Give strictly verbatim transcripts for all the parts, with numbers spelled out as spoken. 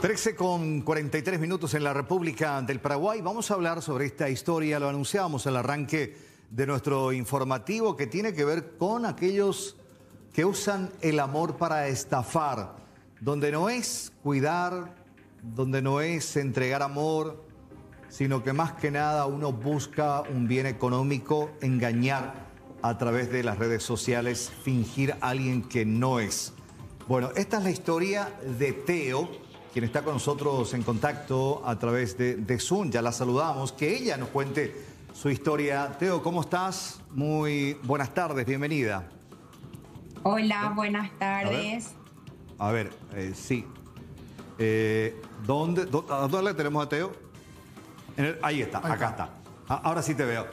trece con cuarenta y tres minutos en la República del Paraguay. Vamos a hablar sobre esta historia, lo anunciábamos al arranque de nuestro informativo, que tiene que ver con aquellos que usan el amor para estafar, donde no es cuidar, donde no es entregar amor, sino que más que nada uno busca un bien económico, engañar a través de las redes sociales, fingir a alguien que no es. Bueno, esta es la historia de Teo, quien está con nosotros en contacto a través de, de Zoom. Ya la saludamos, que ella nos cuente su historia. Teo, ¿cómo estás? Muy buenas tardes, bienvenida. Hola, buenas tardes. A ver, a ver eh, sí. Eh, ¿dónde, dónde, ¿Dónde tenemos a Teo? En el, ahí está, ahí acá está. está. Ahora sí te veo.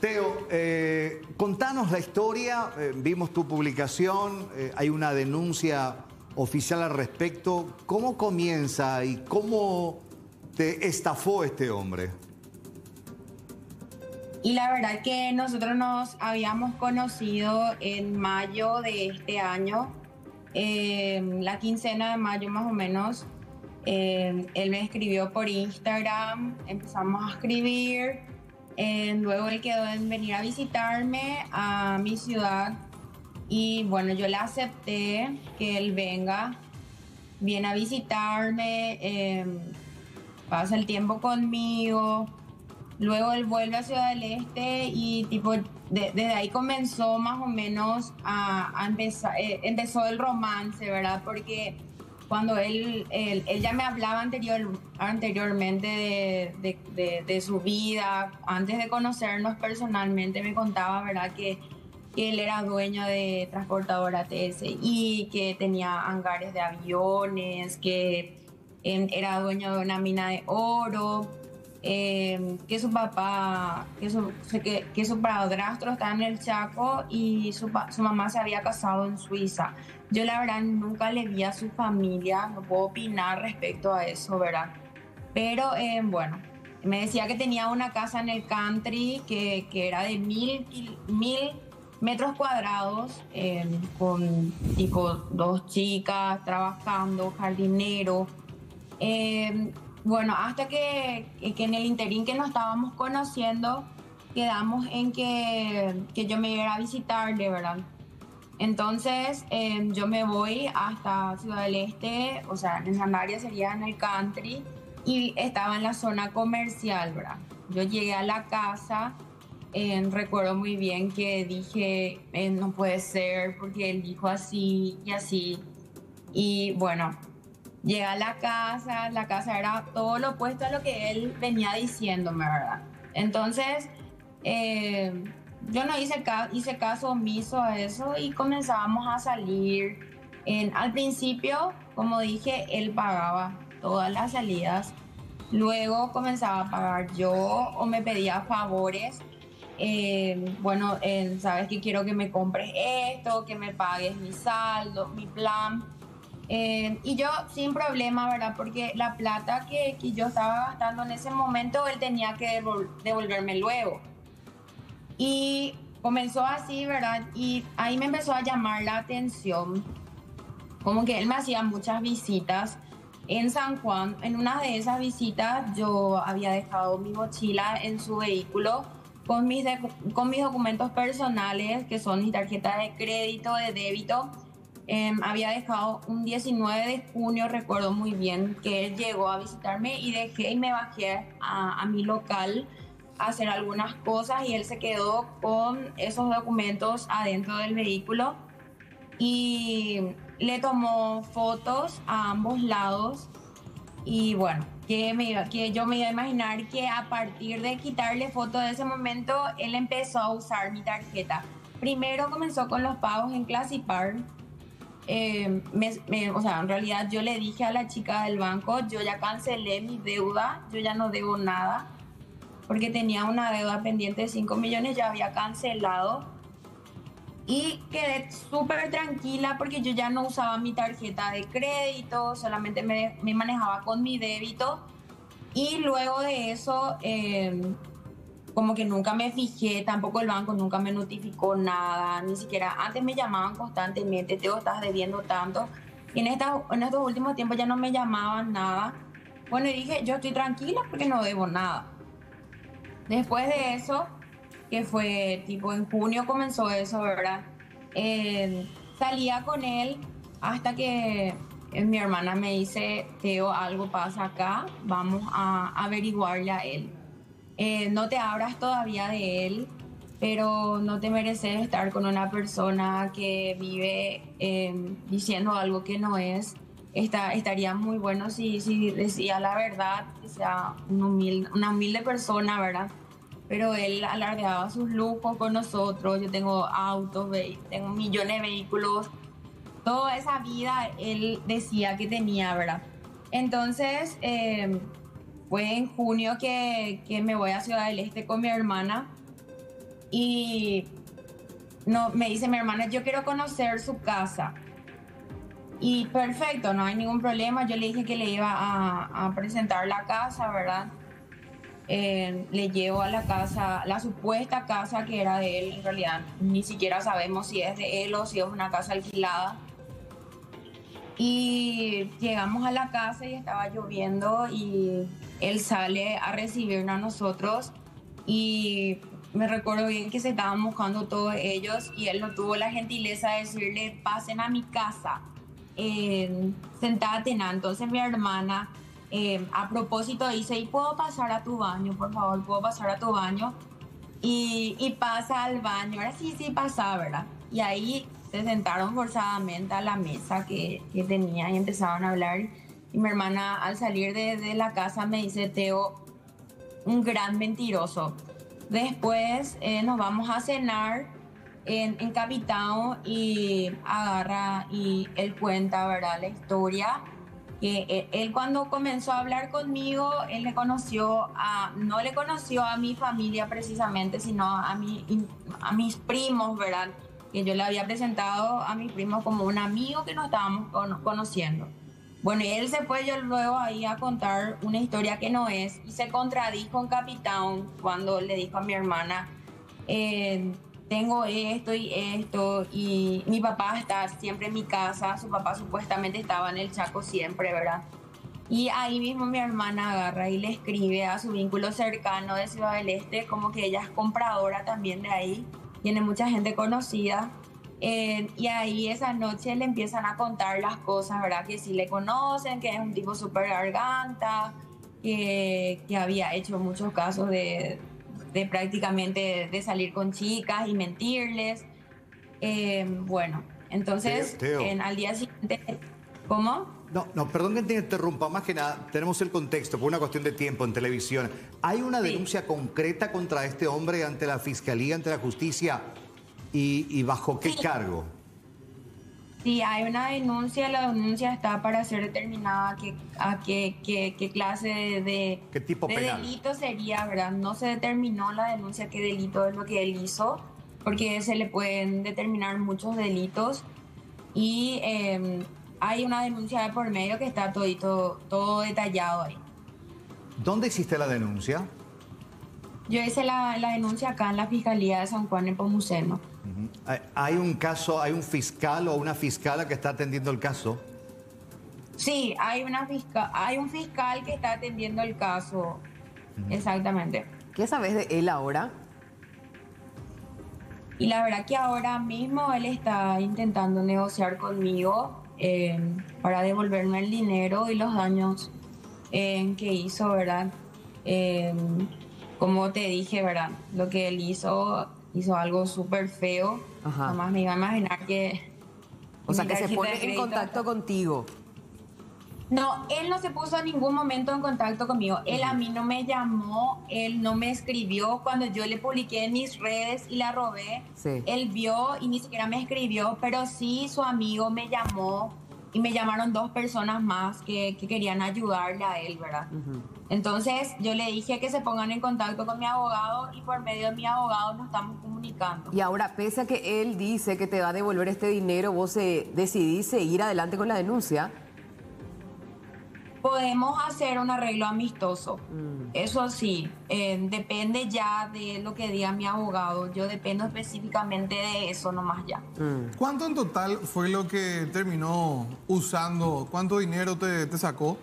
Teo, eh, contanos la historia, eh, vimos tu publicación, eh, hay una denuncia oficial al respecto. ¿Cómo comienza y cómo te estafó este hombre? Y la verdad que nosotros nos habíamos conocido en mayo de este año, eh, la quincena de mayo más o menos. Eh, él me escribió por Instagram, empezamos a escribir, eh, luego él quedó en venir a visitarme a mi ciudad y bueno, yo le acepté que él venga, viene a visitarme, eh, pasa el tiempo conmigo. Luego él vuelve a Ciudad del Este y tipo de, desde ahí comenzó más o menos a, a empezar, eh, empezó el romance, ¿verdad? Porque cuando él, él, él ya me hablaba anterior, anteriormente de, de, de, de su vida, antes de conocernos personalmente me contaba, ¿verdad? Que, que él era dueño de transportadora T S I, que tenía hangares de aviones, que eh, era dueño de una mina de oro. Eh, que su papá, que su, que, que su padrastro estaba en el Chaco y su, su mamá se había casado en Suiza. Yo la verdad nunca le vi a su familia, no puedo opinar respecto a eso, ¿verdad? Pero eh, bueno, me decía que tenía una casa en el country que, que era de mil, mil metros cuadrados, eh, con tipo dos chicas trabajando, jardinero. Eh, Bueno, hasta que, que en el interín que nos estábamos conociendo, quedamos en que, que yo me iba a visitar, de verdad. Entonces, eh, yo me voy hasta Ciudad del Este, o sea, en Sandaria sería en el country, y estaba en la zona comercial, ¿verdad? Yo llegué a la casa, eh, recuerdo muy bien que dije, eh, no puede ser, porque él dijo así y así, y bueno... Llegué a la casa, la casa era todo lo opuesto a lo que él venía diciéndome, ¿verdad? Entonces, eh, yo no hice, ca hice caso omiso a eso y comenzábamos a salir. En, al principio, como dije, él pagaba todas las salidas. Luego comenzaba a pagar yo o me pedía favores. Eh, bueno, eh, sabes que quiero que me compres esto, que me pagues mi saldo, mi plan. Eh, y yo sin problema, ¿verdad? Porque la plata que, que yo estaba gastando en ese momento, él tenía que devolverme luego. Y comenzó así, ¿verdad? Y ahí me empezó a llamar la atención. Como que él me hacía muchas visitas en San Juan. En una de esas visitas yo había dejado mi mochila en su vehículo con mis, con mis documentos personales, que son mi tarjeta de crédito, de débito. Eh, había dejado un diecinueve de junio, recuerdo muy bien, que él llegó a visitarme y dejé y me bajé a, a mi local a hacer algunas cosas y él se quedó con esos documentos adentro del vehículo y le tomó fotos a ambos lados y bueno, que, me iba, que yo me iba a imaginar que a partir de quitarle fotos de ese momento, él empezó a usar mi tarjeta. Primero comenzó con los pagos en ClassyPark. Eh, me, me, o sea, en realidad yo le dije a la chica del banco, yo ya cancelé mi deuda, yo ya no debo nada, porque tenía una deuda pendiente de cinco millones, ya había cancelado y quedé súper tranquila porque yo ya no usaba mi tarjeta de crédito, solamente me, me manejaba con mi débito y luego de eso, eh, como que nunca me fijé, tampoco el banco nunca me notificó nada, ni siquiera antes me llamaban constantemente, Teo, estás debiendo tanto, Y en, esta, en estos últimos tiempos ya no me llamaban nada. Bueno, y dije, yo estoy tranquila porque no debo nada. Después de eso, que fue tipo en junio comenzó eso, ¿verdad? Eh, salía con él hasta que mi hermana me dice, Teo, algo pasa acá, vamos a averiguarle a él. Eh, no te abras todavía de él, pero no te mereces estar con una persona que vive eh, diciendo algo que no es. Está, estaría muy bueno si, si decía la verdad, que sea un humilde, una humilde persona, ¿verdad? Pero él alardeaba sus lujos con nosotros. Yo tengo autos, tengo millones de vehículos. Toda esa vida él decía que tenía, ¿verdad? Entonces, eh, fue en junio que, que me voy a Ciudad del Este con mi hermana. Y no, me dice mi hermana, yo quiero conocer su casa. Y perfecto, no hay ningún problema. Yo le dije que le iba a, a presentar la casa, ¿verdad? Eh, le llevo a la casa, la supuesta casa que era de él. En realidad ni siquiera sabemos si es de él o si es una casa alquilada. Y llegamos a la casa y estaba lloviendo y él sale a recibirnos a nosotros. Y me recuerdo bien que se estaban mojando todos ellos y él no tuvo la gentileza de decirle, pasen a mi casa. Eh, sentate, na. Entonces mi hermana eh, a propósito dice, ¿y puedo pasar a tu baño? Por favor, ¿puedo pasar a tu baño? Y, y pasa al baño. Ahora sí, sí pasa, ¿verdad? Y ahí se sentaron forzadamente a la mesa que, que tenía y empezaron a hablar. Y mi hermana al salir de, de la casa me dice, Teo, un gran mentiroso. Después eh, nos vamos a cenar en, en Capitão y agarra y él cuenta, ¿verdad?, la historia. Que él, él cuando comenzó a hablar conmigo, él le conoció a, no le conoció a mi familia precisamente, sino a, mi, a mis primos, ¿verdad? Que yo le había presentado a mis primos como un amigo que nos estábamos cono- conociendo. Bueno, y él se fue yo luego ahí a contar una historia que no es y se contradijo en Capitán cuando le dijo a mi hermana, eh, tengo esto y esto y mi papá está siempre en mi casa, su papá supuestamente estaba en el Chaco siempre, ¿verdad? Y ahí mismo mi hermana agarra y le escribe a su vínculo cercano de Ciudad del Este, como que ella es compradora también de ahí, tiene mucha gente conocida. Eh, y ahí esa noche le empiezan a contar las cosas, ¿verdad? Que sí le conocen, que es un tipo súper garganta, que, que había hecho muchos casos de, de prácticamente de salir con chicas y mentirles. Eh, bueno, entonces Teo, Teo. En, al día siguiente, ¿cómo? No, no, perdón que te interrumpa, más que nada tenemos el contexto, por una cuestión de tiempo en televisión. ¿Hay una denuncia sí. concreta contra este hombre ante la fiscalía, ante la justicia? ¿Y, y bajo qué sí. cargo? Sí, hay una denuncia, la denuncia está para ser determinada que, a qué que, que clase de, de, ¿Qué tipo de penal? delito sería, ¿verdad? No se determinó la denuncia qué delito es lo que él hizo, porque se le pueden determinar muchos delitos y eh, hay una denuncia de por medio que está todito, todo detallado ahí. ¿Dónde existe la denuncia? Yo hice la, la denuncia acá en la Fiscalía de San Juan en Pomuceno. ¿Hay un caso, hay un fiscal o una fiscala que está atendiendo el caso? Sí, hay, una fiscal, hay un fiscal que está atendiendo el caso, uh-huh. exactamente. ¿Qué sabes de él ahora? Y la verdad que ahora mismo él está intentando negociar conmigo eh, para devolverme el dinero y los daños eh, que hizo, ¿verdad? Eh, como te dije, ¿verdad? Lo que él hizo... hizo algo súper feo. Ajá. Nomás me iba a imaginar que... O sea, que se pone en contacto contigo. No, él no se puso en ningún momento en contacto conmigo. Él a mí no me llamó, él no me escribió. Cuando yo le publiqué en mis redes y la robé, sí. él vio y ni siquiera me escribió, pero sí su amigo me llamó y me llamaron dos personas más que, que querían ayudarle a él, ¿verdad? Uh-huh. Entonces yo le dije que se pongan en contacto con mi abogado y por medio de mi abogado nos estamos comunicando. Y ahora, pese a que él dice que te va a devolver este dinero, ¿vos decidís seguir adelante con la denuncia? Podemos hacer un arreglo amistoso, mm. eso sí, eh, depende ya de lo que diga mi abogado, yo dependo específicamente de eso nomás ya. Mm. ¿Cuánto en total fue lo que terminó usando? ¿Cuánto dinero te, te sacó?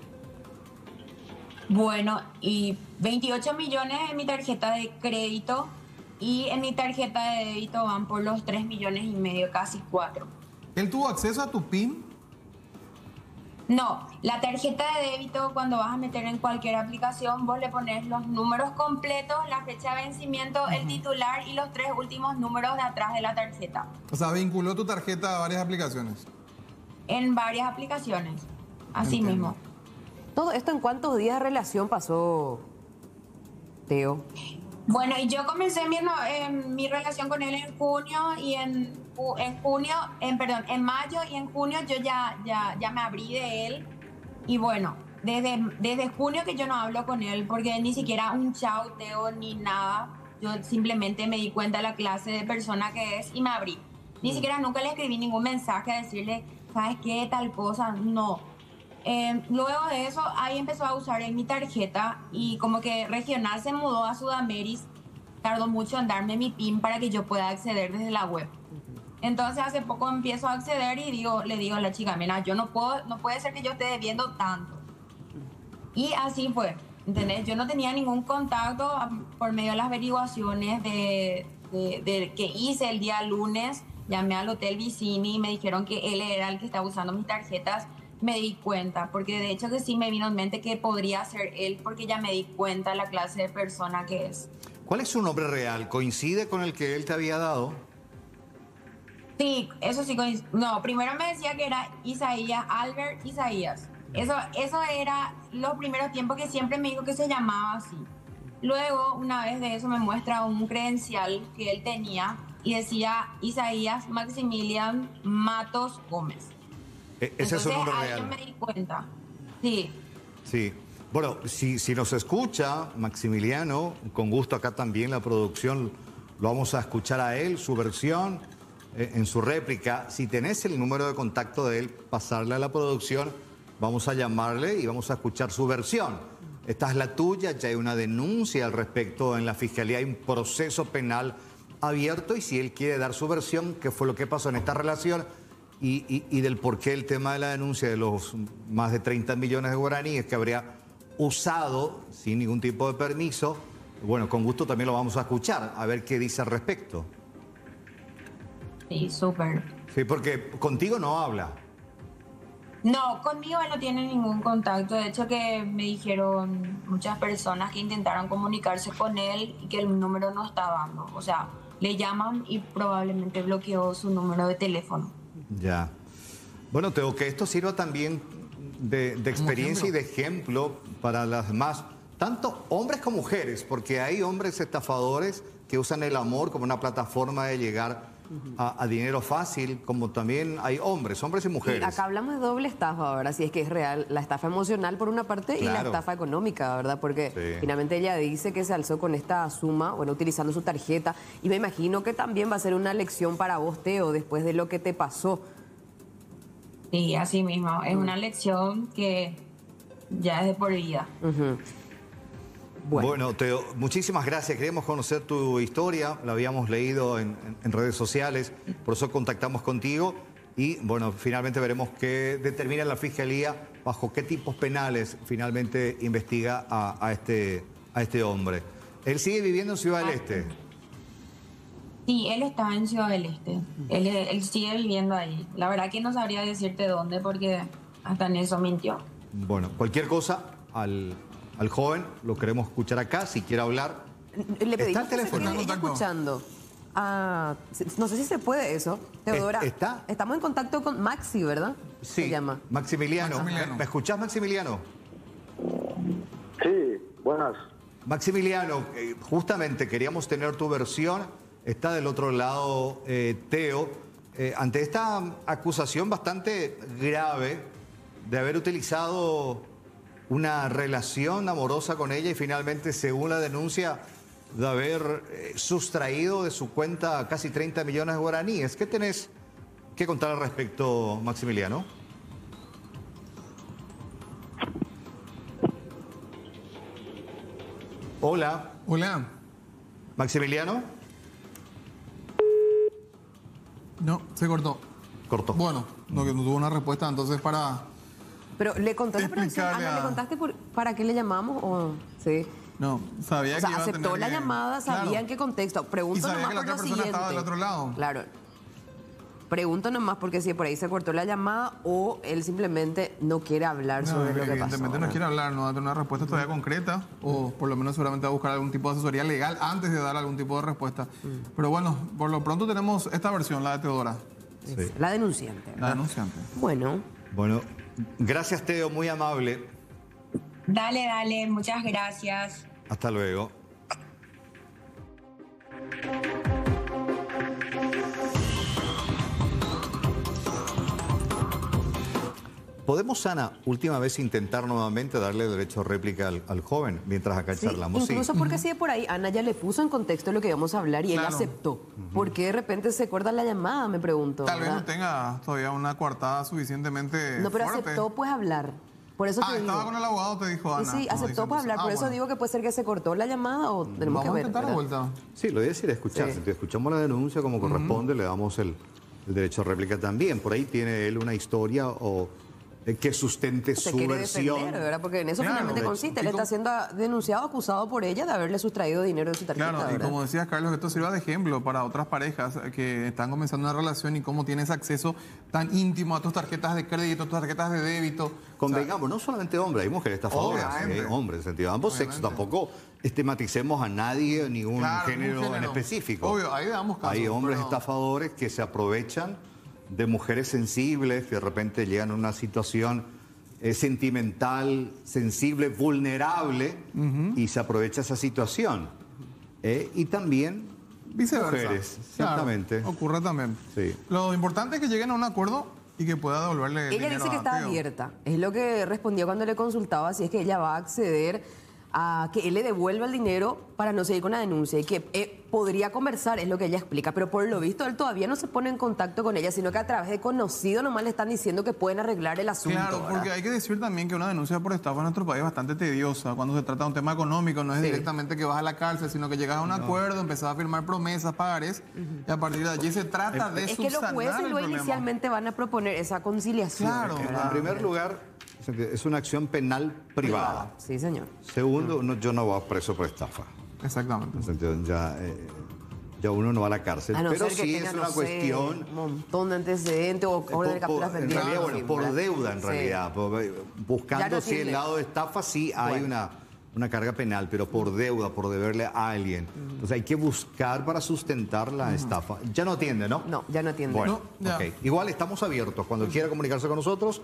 Bueno, y veintiocho millones en mi tarjeta de crédito y en mi tarjeta de débito van por los tres millones y medio, casi cuatro. ¿Él tuvo acceso a tu PIN? No, la tarjeta de débito cuando vas a meter en cualquier aplicación vos le pones los números completos, la fecha de vencimiento, uh-huh. el titular y los tres últimos números de atrás de la tarjeta. O sea, vinculó tu tarjeta a varias aplicaciones. En varias aplicaciones, así Entiendo. mismo. ¿Todo esto en cuántos días de relación pasó, Teo? Bueno, y yo comencé mi, eh, mi relación con él en junio y en... En junio, en, perdón, en mayo y en junio yo ya, ya, ya me abrí de él y bueno, desde, desde junio que yo no hablo con él porque ni siquiera un chauteo ni nada, yo simplemente me di cuenta de la clase de persona que es y me abrí. Ni siquiera nunca le escribí ningún mensaje a decirle, ¿sabes qué? Tal cosa, no. Eh, luego de eso, ahí empezó a usar en mi tarjeta y como que regional se mudó a Sudameris, tardó mucho en darme mi PIN para que yo pueda acceder desde la web. Entonces hace poco empiezo a acceder y digo, le digo a la chica, mira, yo no puedo, no puede ser que yo esté debiendo tanto. Y así fue, ¿entendés? Yo no tenía ningún contacto por medio de las averiguaciones de, de, de, que hice el día lunes. Llamé al Hotel Vicini y me dijeron que él era el que estaba usando mis tarjetas. Me di cuenta, porque de hecho que sí me vino en mente que podría ser él, porque ya me di cuenta la clase de persona que es. ¿Cuál es su nombre real? ¿Coincide con el que él te había dado? Sí, eso sí. No, primero me decía que era Isaías, Albert Isaías. Eso, eso era los primeros tiempos que siempre me dijo que se llamaba así. Luego, una vez de eso, me muestra un credencial que él tenía y decía Isaías Maximiliano Matos Gómez. E ese Entonces, es su nombre ahí real. Yo me di cuenta. Sí. Sí. Bueno, si, si nos escucha Maximiliano, con gusto acá también la producción, lo vamos a escuchar a él, su versión. En su réplica, si tenés el número de contacto de él, pasarle a la producción, vamos a llamarle y vamos a escuchar su versión. Esta es la tuya, ya hay una denuncia al respecto en la Fiscalía, hay un proceso penal abierto y si él quiere dar su versión, qué fue lo que pasó en esta relación y, y, y del por qué el tema de la denuncia de los más de treinta millones de guaraníes que habría usado sin ningún tipo de permiso, bueno, con gusto también lo vamos a escuchar, a ver qué dice al respecto. Sí, súper. Sí, porque contigo no habla. No, conmigo él no tiene ningún contacto. De hecho, que me dijeron muchas personas que intentaron comunicarse con él y que el número no está dando. O sea, le llaman y probablemente bloqueó su número de teléfono. Ya. Bueno, Teo, que esto sirva también de, de experiencia y de ejemplo para las demás, tanto hombres como mujeres, porque hay hombres estafadores que usan el amor como una plataforma de llegar A, a dinero fácil, como también hay hombres, hombres y mujeres. Y acá hablamos de doble estafa ahora, si es que es real, la estafa emocional por una parte claro. y la estafa económica, ¿verdad? Porque sí. finalmente ella dice que se alzó con esta suma, bueno, utilizando su tarjeta, y me imagino que también va a ser una lección para vos, Teo, después de lo que te pasó. Sí, así mismo, es mm. una lección que ya es de por vida. Uh-huh. Bueno. bueno, Teo, muchísimas gracias. Queremos conocer tu historia, la habíamos leído en, en, en redes sociales, por eso contactamos contigo y, bueno, finalmente veremos qué determina la Fiscalía, bajo qué tipos penales finalmente investiga a, a, este, a este hombre. ¿Él sigue viviendo en Ciudad del Este? Sí, él está en Ciudad del Este. Él, él sigue viviendo ahí. La verdad que no sabría decirte dónde porque hasta en eso mintió. Bueno, cualquier cosa al... Al joven lo queremos escuchar acá, si quiere hablar. Le pedí, está el teléfono. Que está escuchando. Ah, no sé si se puede eso, Teodora. ¿Está? Estamos en contacto con Maxi, ¿verdad? Sí, se llama. Maximiliano. Maximiliano. ¿Me escuchás, Maximiliano? Sí, buenas. Maximiliano, justamente queríamos tener tu versión. Está del otro lado eh, Teo. Eh, ante esta acusación bastante grave de haber utilizado una relación amorosa con ella y finalmente, según la denuncia, de haber eh, sustraído de su cuenta casi treinta millones de guaraníes. ¿Qué tenés que contar al respecto, Maximiliano? Hola. Hola. ¿Maximiliano? No, se cortó. Cortó. Bueno, no, que no tuvo una respuesta, entonces para... Pero le contó la producción, Ana, a... ¿le contaste por, para qué le llamamos? Oh, sí. No, sabía o sea, que iba aceptó a tener la que... llamada, sabía claro. en qué contexto. Pregunto nomás por lo siguiente. Estaba del otro lado. Claro. Pregunto nomás porque si por ahí se cortó la llamada o él simplemente no quiere hablar no, sobre lo que pasó. Evidentemente no quiere hablar, no va a tener una respuesta todavía concreta o por lo menos seguramente va a buscar algún tipo de asesoría legal antes de dar algún tipo de respuesta. Sí. Pero bueno, por lo pronto tenemos esta versión, la de Teodora. Sí. La denunciante, ¿verdad? La denunciante. Bueno. Bueno, gracias, Teo, muy amable. Dale, dale, muchas gracias. Hasta luego. ¿Podemos, Ana, última vez intentar nuevamente darle derecho a réplica al, al joven mientras acá sí, charlamos? Incluso sí. porque uh-huh. si de por ahí, Ana ya le puso en contexto lo que íbamos a hablar y claro. él aceptó. Uh-huh. ¿Por qué de repente se acuerda la llamada? Me pregunto. Tal ¿verdad? vez no tenga todavía una coartada suficientemente No, pero fuerte. aceptó pues hablar. Por eso ah, te estaba digo. con el abogado, te dijo Ana. Sí, sí aceptó para hablar, ah, por eso bueno. digo que puede ser que se cortó la llamada o tenemos Vamos que ver. A intentar la vuelta. Sí, lo voy a decir, escuchar. Sí. Si te escuchamos la denuncia como corresponde, uh-huh. le damos el, el derecho a réplica también. Por ahí tiene él una historia o... que sustente su versión. Defender, ¿verdad? Porque en eso claro, finalmente consiste. Él está siendo denunciado, acusado por ella de haberle sustraído dinero de su tarjeta. Claro, ¿verdad? Y como decías, Carlos, esto sirva de ejemplo para otras parejas que están comenzando una relación y cómo tienes acceso tan íntimo a tus tarjetas de crédito, tus tarjetas de débito. Convengamos, o sea, no solamente hombres, hay mujeres estafadoras, hay hombres, en sentido ambos sexos, tampoco estigmaticemos a nadie, ningún claro, género, género en específico. Obvio, ahí damos casos. Hay hombres pero... estafadores que se aprovechan de mujeres sensibles que de repente llegan a una situación eh, sentimental, sensible, vulnerable uh-huh. y se aprovecha esa situación. Eh, y también viceversa. Mujeres, exactamente. Claro, ocurre también. Sí. Lo importante es que lleguen a un acuerdo y que pueda devolverle el dinero. Ella dice que está abierta. Es lo que respondió cuando le consultaba si es que ella va a acceder a que él le devuelva el dinero para no seguir con la denuncia y que eh, podría conversar, es lo que ella explica, pero por lo visto él todavía no se pone en contacto con ella, sino que a través de conocido nomás le están diciendo que pueden arreglar el asunto. Claro, ¿verdad? Porque hay que decir también que una denuncia por estafa en nuestro país es bastante tediosa, cuando se trata de un tema económico, no es sí. directamente que vas a la cárcel, sino que llegas a un no. acuerdo, empezás a firmar promesas, pagares, uh-huh. y a partir de allí se trata de subsanar el problema. Es que los jueces luego inicialmente van a proponer esa conciliación. Claro. ¿verdad? En primer lugar... es una acción penal privada. Sí, señor. Segundo, no, yo no voy preso por estafa. Exactamente. En sentido, ya, eh, ya uno no va a la cárcel. A no pero sí si es una no cuestión... Sé, un montón de antecedentes o orden de capturas pendientes. Realidad, bueno, por deuda, en sí. realidad. Buscando no si el lado de estafa sí hay bueno. una, una carga penal, pero por deuda, por deberle a alguien. Uh-huh. Entonces hay que buscar para sustentar la uh-huh. estafa. Ya no atiende, ¿no? No, ya no atiende. Bueno, no, okay. Igual estamos abiertos. Cuando uh-huh. quiera comunicarse con nosotros...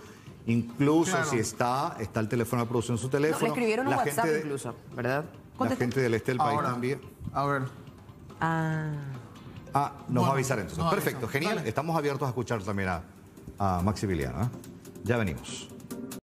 Incluso claro. si está, está el teléfono de producción en su teléfono. No, le escribieron un WhatsApp de, incluso, ¿verdad? La gente del este del país Ahora, también. A ver. Ah, ah nos bueno, va a avisar entonces. Perfecto, avisan. genial. Dale. Estamos abiertos a escuchar también a, a Maximiliano, ¿eh? Ya venimos.